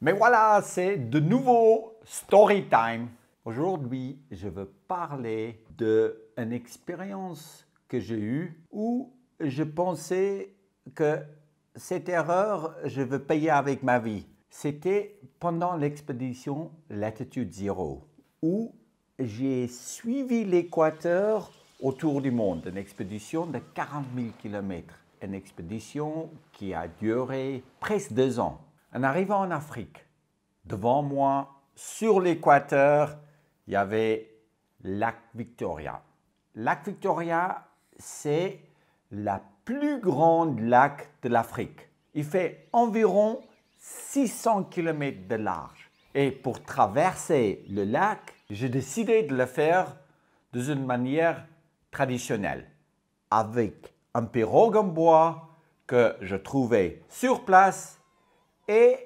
Mais voilà, c'est de nouveau story time. Aujourd'hui, je veux parler d'une expérience que j'ai eue où je pensais que cette erreur, je veux payer avec ma vie. C'était pendant l'expédition Latitude Zero, où j'ai suivi l'équateur autour du monde, une expédition de 40 000 km, une expédition qui a duré presque 2 ans. En arrivant en Afrique, devant moi, sur l'équateur, il y avait Lac Victoria. Lac Victoria, c'est la plus grande lac de l'Afrique. Il fait environ 600 km de large. Et pour traverser le lac, j'ai décidé de le faire d'une manière traditionnelle, avec un pirogue en bois que je trouvais sur place et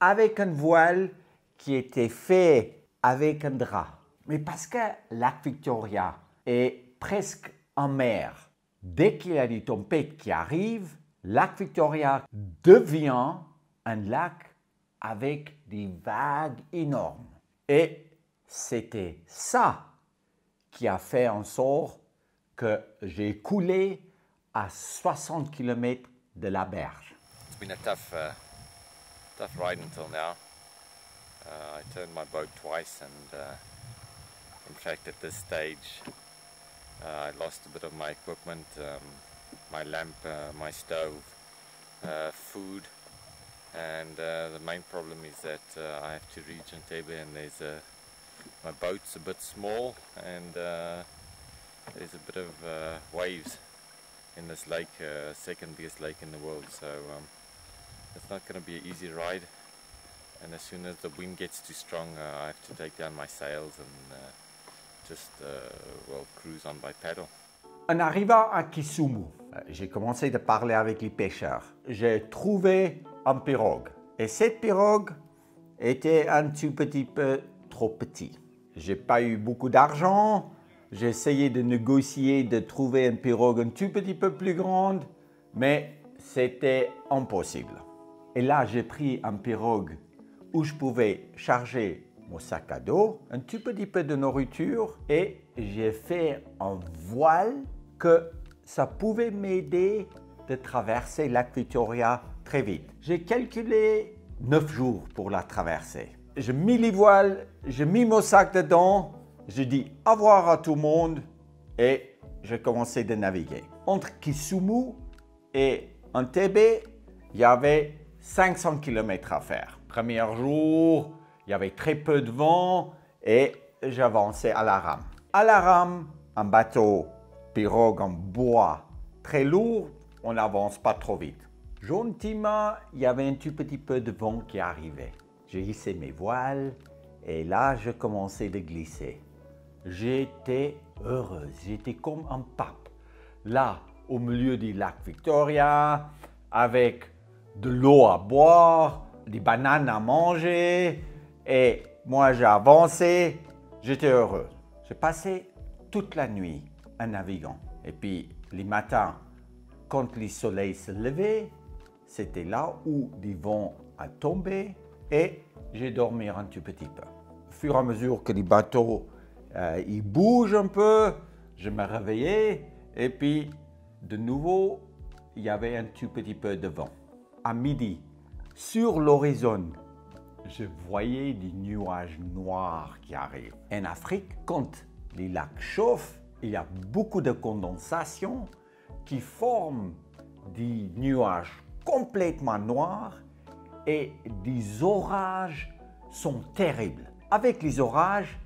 avec une voile qui était faite avec un drap. Mais parce que Lac Victoria est presque en mer, dès qu'il y a des tempêtes qui arrivent, Lac Victoria devient un lac avec des vagues énormes. Et c'était ça qui a fait en sorte que j'ai coulé à 60 km de la berge. It's been a tough ride until now. I turned my boat twice and in fact at this stage I lost a bit of my equipment, my lamp, my stove, food, and the main problem is that I have to reach Entebbe and there's my boat's a bit small and there's a bit of waves in this lake, second biggest lake in the world, so it's not going to be an easy ride. And as soon as the wind gets too strong, I have to take down my sails and just cruise on by paddle. En arrivant à Kisumu, j'ai commencé de parler avec les pêcheurs. J'ai trouvé une pirogue et cette pirogue était un tout petit peu trop petite. J'ai pas eu beaucoup d'argent. J'ai essayé de négocier, de trouver une pirogue un tout petit peu plus grande, mais c'était impossible. Et là, j'ai pris une pirogue où je pouvais charger mon sac à dos, un tout petit peu de nourriture, et j'ai fait un voile que ça pouvait m'aider de traverser Lac Victoria très vite. J'ai calculé 9 jours pour la traverser. J'ai mis les voiles, j'ai mis mon sac dedans, j'ai dit au revoir à tout le monde et j'ai commencé de naviguer. Entre Kisumu et Entebbe, il y avait 500 km à faire. Premier jour, il y avait très peu de vent et j'avançais à la rame. À la rame, un bateau, pirogue en bois, très lourd, on n'avance pas trop vite. Gentiment, il y avait un tout petit peu de vent qui arrivait. J'ai hissé mes voiles et là, je commençais de glisser. J'étais heureuse, j'étais comme un pape. Là, au milieu du lac Victoria, avec de l'eau à boire, des bananes à manger, et moi j'ai avancé, j'étais heureux. J'ai passé toute la nuit en naviguant. Et puis les matins, quand le soleil se levait, c'était là où du vent a tombé et j'ai dormi un tout petit peu. Au fur et à mesure que les bateaux ils bougent un peu, je me réveillais et puis de nouveau, il y avait un tout petit peu de vent. À midi, sur l'horizon, je voyais des nuages noirs qui arrivent. En Afrique, quand les lacs chauffent, il y a beaucoup de condensation qui forme des nuages complètement noirs et des orages sont terribles. Avec les orages,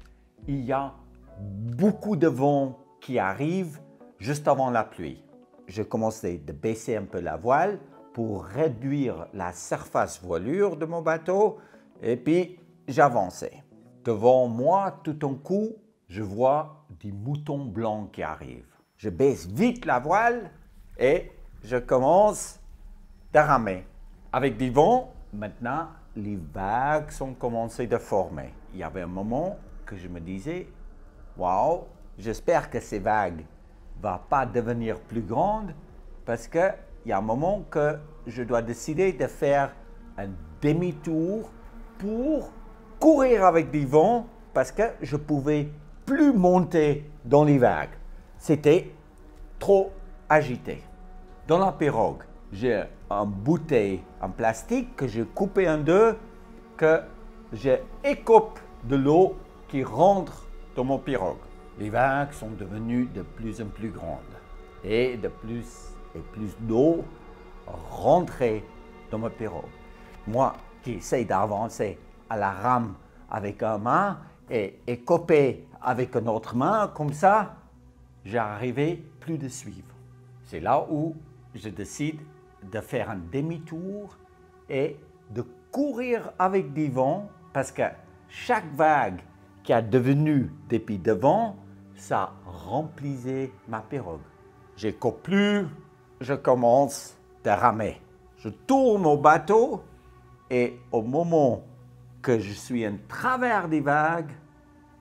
il y a beaucoup de vent qui arrive juste avant la pluie. Je commençais de baisser un peu la voile pour réduire la surface voilure de mon bateau et puis j'avançais. Devant moi, tout d'un coup, je vois des moutons blancs qui arrivent. Je baisse vite la voile et je commence à ramer. Avec du vent, maintenant, les vagues sont commencées de former. Il y avait un moment que je me disais, waouh, j'espère que ces vagues ne vont pas devenir plus grandes parce que il y a un moment que je dois décider de faire un demi-tour pour courir avec des vents parce que je ne pouvais plus monter dans les vagues. C'était trop agité. Dans la pirogue, j'ai une bouteille en plastique que j'ai coupée en deux, que j'écope de l'eau qui rentre dans mon pirogue. Les vagues sont devenues de plus en plus grandes et de plus et plus d'eau rentrait dans ma pirogue. Moi qui essaye d'avancer à la rame avec une main et copier avec une autre main, comme ça, j'arrivais plus de suivre. C'est là où je décide de faire un demi-tour et de courir avec des vents parce que chaque vague qui a devenu des pieds de vent, ça remplissait ma pirogue. J'écope plus, je commence de ramer. Je tourne au bateau et au moment que je suis en travers des vagues,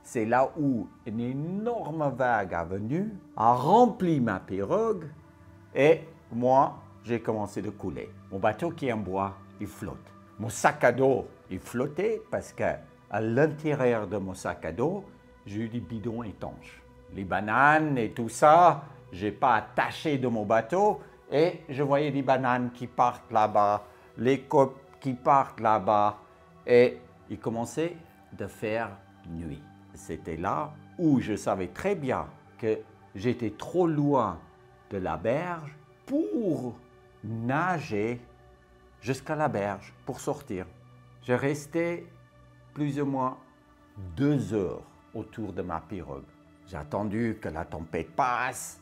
c'est là où une énorme vague est venue, a rempli ma pirogue et moi, j'ai commencé de couler. Mon bateau qui est en bois, il flotte. Mon sac à dos, il flottait parce qu'à l'intérieur de mon sac à dos, j'ai eu des bidons étanches. Les bananes et tout ça, je n'ai pas attaché de mon bateau. Et je voyais des bananes qui partent là-bas, les copes qui partent là-bas. Et il commençait de faire nuit. C'était là où je savais très bien que j'étais trop loin de la berge pour nager jusqu'à la berge, pour sortir. Je restais plus ou moins 2 heures autour de ma pirogue. J'ai attendu que la tempête passe.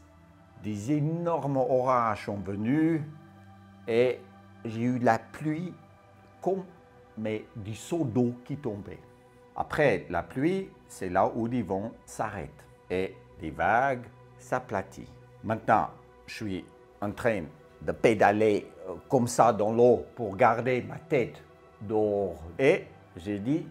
Des énormes orages sont venus et j'ai eu la pluie comme mais du seau d'eau qui tombait. Après la pluie, c'est là où les vents s'arrêtent et les vagues s'aplatissent. Maintenant, je suis en train de pédaler comme ça dans l'eau pour garder ma tête dehors. Et j'ai dit,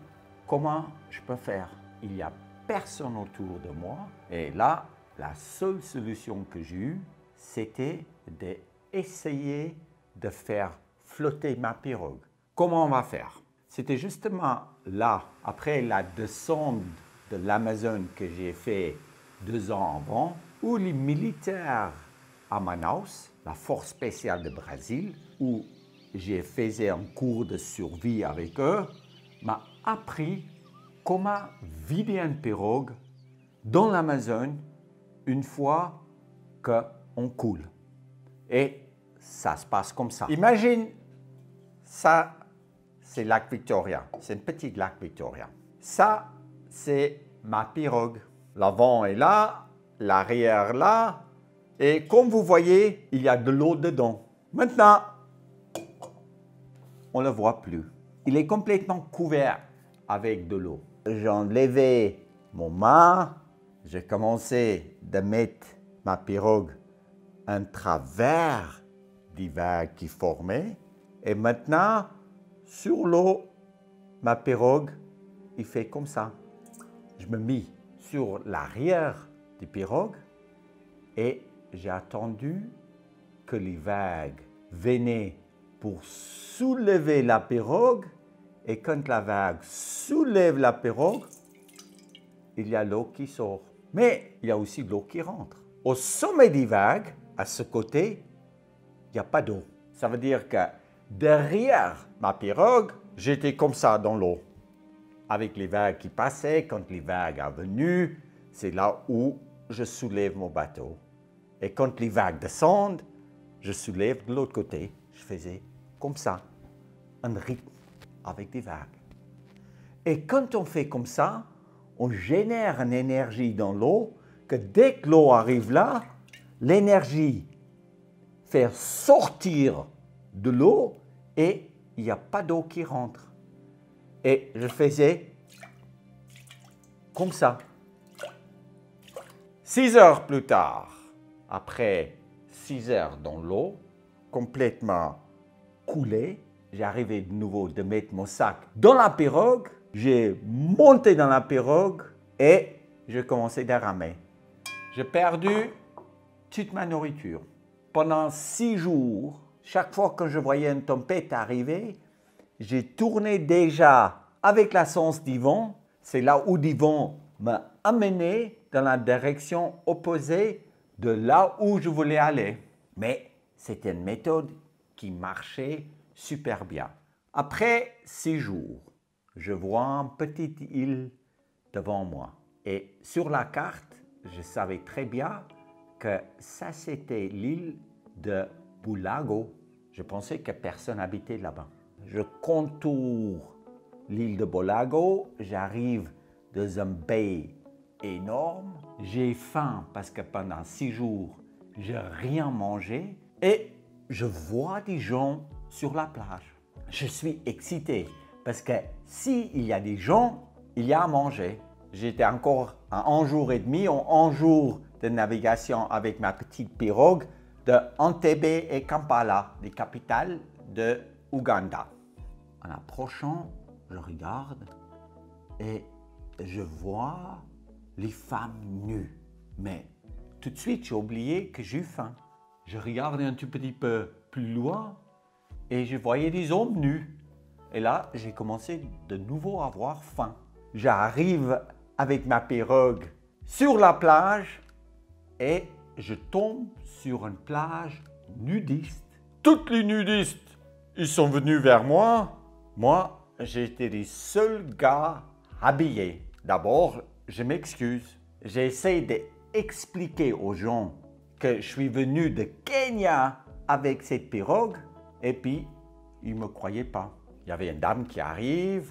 comment je peux faire? Il n'y a personne autour de moi et là, la seule solution que j'ai eue, c'était d'essayer de faire flotter ma pirogue. Comment on va faire? C'était justement là, après la descente de l'Amazone que j'ai fait 2 ans avant, où les militaires à Manaus, la force spéciale du Brésil, où j'ai fait un cours de survie avec eux, m'a appris comment vider une pirogue dans l'Amazone une fois qu'on coule. Et ça se passe comme ça. Imagine, ça, c'est Lake Victoria. C'est une petite Lake Victoria. Ça, c'est ma pirogue. L'avant est là, l'arrière là. Et comme vous voyez, il y a de l'eau dedans. Maintenant, on ne le voit plus. Il est complètement couvert avec de l'eau. J'ai enlevé mon main. J'ai commencé de mettre ma pirogue en travers des vagues qui formaient. Et maintenant, sur l'eau, ma pirogue, il fait comme ça. Je me mis sur l'arrière des pirogues et j'ai attendu que les vagues venaient pour soulever la pirogue. Et quand la vague soulève la pirogue, il y a l'eau qui sort. Mais il y a aussi de l'eau qui rentre. Au sommet des vagues, à ce côté, il n'y a pas d'eau. Ça veut dire que derrière ma pirogue, j'étais comme ça dans l'eau. Avec les vagues qui passaient, quand les vagues sont venues, c'est là où je soulève mon bateau. Et quand les vagues descendent, je soulève de l'autre côté. Je faisais comme ça, un rythme avec des vagues. Et quand on fait comme ça, on génère une énergie dans l'eau que dès que l'eau arrive là, l'énergie fait sortir de l'eau et il n'y a pas d'eau qui rentre. Et je faisais comme ça. 6 heures plus tard, après 6 heures dans l'eau, complètement coulé, j'arrivais de nouveau de mettre mon sac dans la pirogue. J'ai monté dans la pirogue et j'ai commencé à ramer. J'ai perdu toute ma nourriture. Pendant 6 jours, chaque fois que je voyais une tempête arriver, j'ai tourné déjà avec la sens du vent, c'est là où du vent m'a amené dans la direction opposée de là où je voulais aller. Mais c'était une méthode qui marchait super bien. Après 6 jours, je vois une petite île devant moi. Et sur la carte, je savais très bien que ça, c'était l'île de Bulago. Je pensais que personne habitait là-bas. Je contourne l'île de Bulago, j'arrive dans une baie énorme. J'ai faim parce que pendant 6 jours, je n'ai rien mangé. Et je vois des gens sur la plage. Je suis excité parce que s'il y a des gens, il y a à manger. J'étais encore à 1 jour et demi, en 1 jour de navigation avec ma petite pirogue de Entebbe et Kampala, les capitales de Ouganda. En approchant, je regarde et je vois les femmes nues. Mais tout de suite, j'ai oublié que j'ai eu faim. Je regarde un tout petit peu plus loin et je voyais des hommes nus. Et là, j'ai commencé de nouveau à avoir faim. J'arrive avec ma pirogue sur la plage et je tombe sur une plage nudiste. Toutes les nudistes, ils sont venus vers moi. Moi, j'étais le seul gars habillé. D'abord, je m'excuse. J'essaie d'expliquer aux gens que je suis venu de Kenya avec cette pirogue et puis ils ne me croyaient pas. Il y avait une dame qui arrive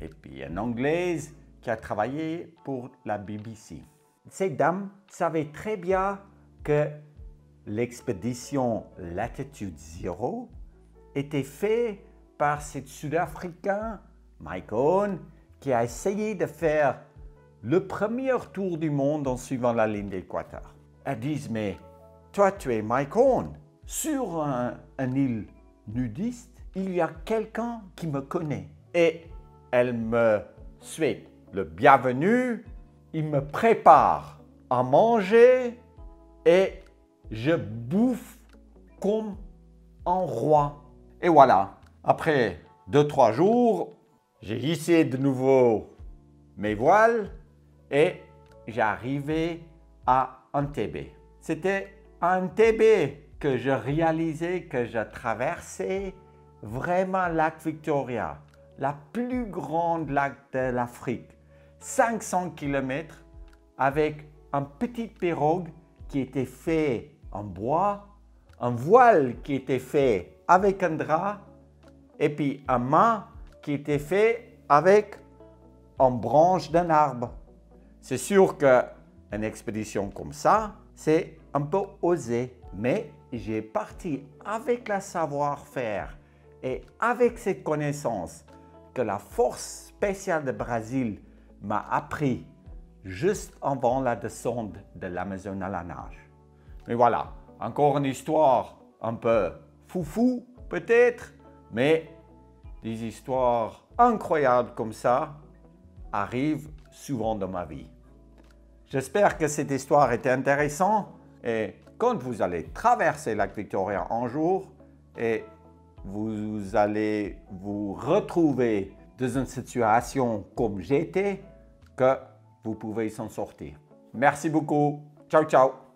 et puis une Anglaise qui a travaillé pour la BBC. Cette dame savait très bien que l'expédition Latitude Zero était faite par ce Sud-Africain, Mike Owen, qui a essayé de faire le premier tour du monde en suivant la ligne d'équateur. Elle dit « Mais toi, tu es Mike Owen. Sur une île nudiste, il y a quelqu'un qui me connaît. » Et elle me souhaite le bienvenu. Il me prépare à manger et je bouffe comme un roi. Et voilà. Après 2-3 jours, j'ai hissé de nouveau mes voiles et j'arrivais à Entebbe. C'était à Entebbe que je réalisais que je traversais vraiment le lac Victoria, la plus grande lac de l'Afrique. 500 km avec une petite pirogue qui était faite en bois, un voile qui était fait avec un drap et puis un mât qui était fait avec une branche d'un arbre. C'est sûr qu'une expédition comme ça, c'est un peu osé, mais j'ai parti avec le savoir-faire et avec cette connaissance que la force spéciale du Brésil m'a appris juste avant la descente de l'Amazone à la nage. Mais voilà, encore une histoire un peu foufou peut-être, mais des histoires incroyables comme ça arrivent souvent dans ma vie. J'espère que cette histoire était intéressante et quand vous allez traverser le lac Victoria un jour et vous allez vous retrouver dans une situation comme j'étais, que vous pouvez s'en sortir. Merci beaucoup. Ciao, ciao.